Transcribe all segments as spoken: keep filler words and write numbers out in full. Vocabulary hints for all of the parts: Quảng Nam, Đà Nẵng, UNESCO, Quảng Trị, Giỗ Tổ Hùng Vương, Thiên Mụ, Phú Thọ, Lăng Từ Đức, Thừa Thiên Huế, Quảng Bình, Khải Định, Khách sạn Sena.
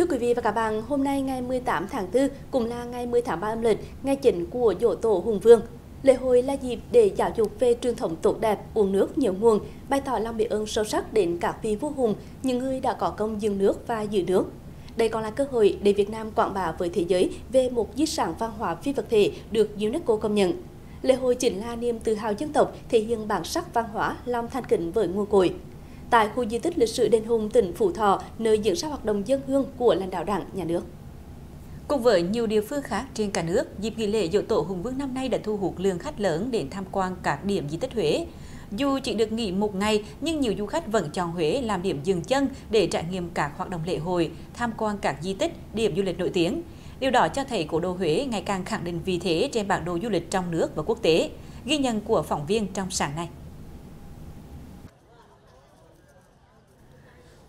Thưa quý vị và các bạn, hôm nay ngày mười tám tháng tư cũng là ngày mười tháng ba âm lịch, ngày chính của Giỗ Tổ Hùng Vương. Lễ hội là dịp để giáo dục về truyền thống tốt đẹp, uống nước nhớ nguồn, bày tỏ lòng biết ơn sâu sắc đến các vị vua hùng, những người đã có công dựng nước và giữ nước. Đây còn là cơ hội để Việt Nam quảng bá với thế giới về một di sản văn hóa phi vật thể được UNESCO công nhận. Lễ hội chính là niềm tự hào dân tộc, thể hiện bản sắc văn hóa, lòng thành kính với nguồn cội. Tại khu di tích lịch sử Đền Hùng, tỉnh Phú Thọ, nơi diễn ra hoạt động dân hương của lãnh đạo Đảng, Nhà nước. Cùng với nhiều địa phương khác trên cả nước, dịp nghỉ lễ Giỗ Tổ Hùng Vương năm nay đã thu hút lượng khách lớn đến tham quan các điểm di tích Huế. Dù chỉ được nghỉ một ngày, nhưng nhiều du khách vẫn chọn Huế làm điểm dừng chân để trải nghiệm các hoạt động lễ hội, tham quan các di tích, điểm du lịch nổi tiếng. Điều đó cho thấy cố đô Huế ngày càng khẳng định vị thế trên bản đồ du lịch trong nước và quốc tế. Ghi nhận của phóng viên trong sáng nay.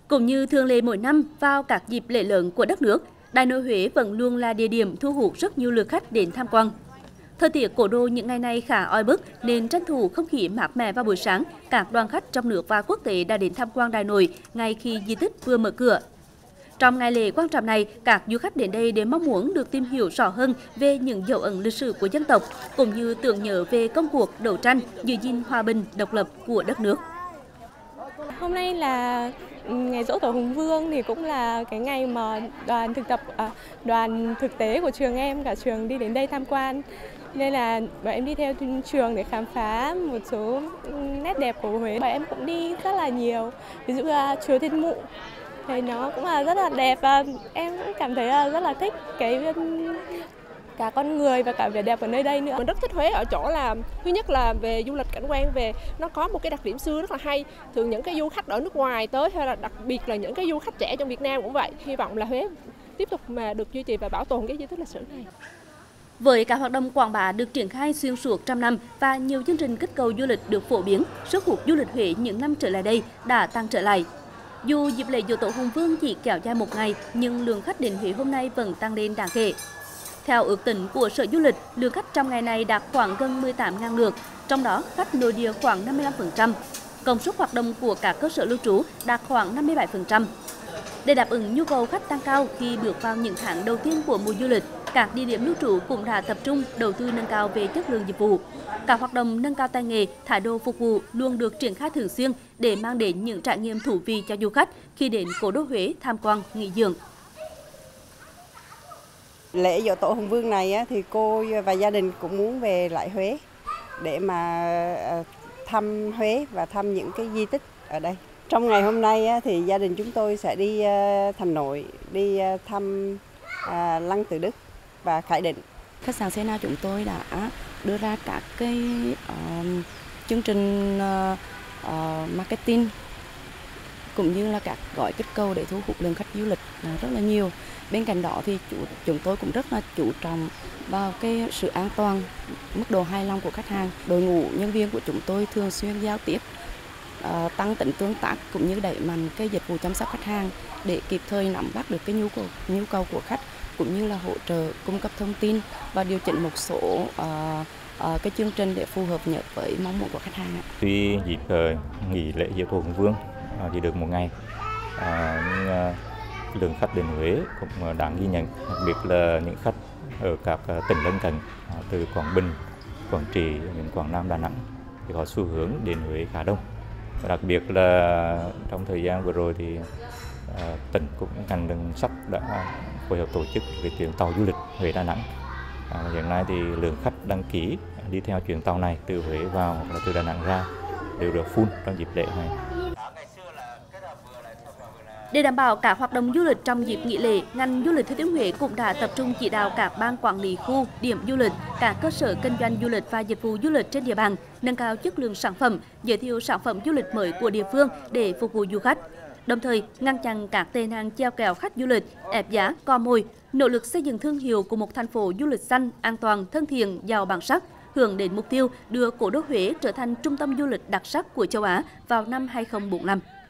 Cũng như thường lệ mỗi năm, vào các dịp lễ lớn của đất nước, Đại Nội Huế vẫn luôn là địa điểm thu hút rất nhiều lượt khách đến tham quan. Thời tiết cổ đô những ngày này khá oi bức nên tranh thủ không khí mát mẻ vào buổi sáng, các đoàn khách trong nước và quốc tế đã đến tham quan Đại Nội ngay khi di tích vừa mở cửa. Trong ngày lễ quan trọng này, các du khách đến đây để mong muốn được tìm hiểu rõ hơn về những dấu ấn lịch sử của dân tộc, cũng như tưởng nhớ về công cuộc đấu tranh giữ gìn hòa bình, độc lập của đất nước. Hôm nay là ngày Giỗ Tổ Hùng Vương thì cũng là cái ngày mà đoàn thực tập đoàn thực tế của trường em cả trường đi đến đây tham quan, nên là bọn em đi theo trường để khám phá một số nét đẹp của Huế. Bọn em cũng đi rất là nhiều, ví dụ là chùa Thiên Mụ thì nó cũng là rất là đẹp và em cũng cảm thấy là rất là thích cái cả con người và cả vẻ đẹp ở nơi đây nữa. Mình rất thích Huế ở chỗ là thứ nhất là về du lịch cảnh quan, về nó có một cái đặc điểm xưa rất là hay. Thường những cái du khách ở nước ngoài tới hay là đặc biệt là những cái du khách trẻ trong Việt Nam cũng vậy. Hy vọng là Huế tiếp tục mà được duy trì và bảo tồn cái di tích lịch sử này. Với các hoạt động quảng bá được triển khai xuyên suốt trăm năm và nhiều chương trình kích cầu du lịch được phổ biến, sức hút du lịch Huế những năm trở lại đây đã tăng trở lại. Dù dịp lễ Giỗ Tổ Hùng Vương chỉ kéo dài một ngày nhưng lượng khách đến Huế hôm nay vẫn tăng lên đáng kể. Theo ước tính của Sở Du lịch, lượng khách trong ngày này đạt khoảng gần mười tám nghìn lượt, trong đó khách nội địa khoảng năm mươi lăm phần trăm. Công suất hoạt động của các cơ sở lưu trú đạt khoảng năm mươi bảy phần trăm. Để đáp ứng nhu cầu khách tăng cao khi bước vào những tháng đầu tiên của mùa du lịch, các địa điểm lưu trú cũng đã tập trung đầu tư nâng cao về chất lượng dịch vụ. Các hoạt động nâng cao tay nghề, thái độ phục vụ luôn được triển khai thường xuyên để mang đến những trải nghiệm thú vị cho du khách khi đến cố đô Huế tham quan, nghỉ dưỡng. Lễ Giỗ Tổ Hùng Vương này thì cô và gia đình cũng muốn về lại Huế để mà thăm Huế và thăm những cái di tích ở đây. Trong ngày hôm nay thì gia đình chúng tôi sẽ đi Thành Nội, đi thăm Lăng Từ Đức và Khải Định. Khách sạn Sena chúng tôi đã đưa ra các cái uh, chương trình uh, uh, marketing cũng như là các gói kích cầu để thu hút lượng khách du lịch rất là nhiều. Bên cạnh đó thì chúng tôi cũng rất là chú trọng vào cái sự an toàn, mức độ hài lòng của khách hàng. Đội ngũ nhân viên của chúng tôi thường xuyên giao tiếp, tăng tính tương tác cũng như đẩy mạnh cái dịch vụ chăm sóc khách hàng để kịp thời nắm bắt được cái nhu cầu nhu cầu của khách, cũng như là hỗ trợ cung cấp thông tin và điều chỉnh một số uh, uh, cái chương trình để phù hợp nhất với mong muốn của khách hàng. Tuy dịp uh, nghỉ lễ Giỗ Tổ Hùng Vương uh, thì được một ngày, uh, nhưng, uh, lượng khách đến Huế cũng đáng ghi nhận, đặc biệt là những khách ở các tỉnh lân cận từ Quảng Bình, Quảng Trị đến Quảng Nam, Đà Nẵng thì có xu hướng đến Huế khá đông. Và đặc biệt là trong thời gian vừa rồi thì tỉnh cũng ngành đường sắt đã phối hợp tổ chức về chuyến tàu du lịch Huế Đà Nẵng. À, hiện nay thì lượng khách đăng ký đi theo chuyến tàu này từ Huế vào hoặc là từ Đà Nẵng ra đều được full trong dịp lễ này. Để đảm bảo các hoạt động du lịch trong dịp nghỉ lễ, ngành du lịch Thừa Thiên Huế cũng đã tập trung chỉ đạo các ban quản lý khu, điểm du lịch, các cơ sở kinh doanh du lịch và dịch vụ du lịch trên địa bàn, nâng cao chất lượng sản phẩm, giới thiệu sản phẩm du lịch mới của địa phương để phục vụ du khách. Đồng thời, ngăn chặn các tệ nạn treo kèo khách du lịch, ép giá, cò mồi, nỗ lực xây dựng thương hiệu của một thành phố du lịch xanh, an toàn, thân thiện, giàu bản sắc, hướng đến mục tiêu đưa cố đô Huế trở thành trung tâm du lịch đặc sắc của châu Á vào năm hai nghìn không trăm bốn mươi lăm.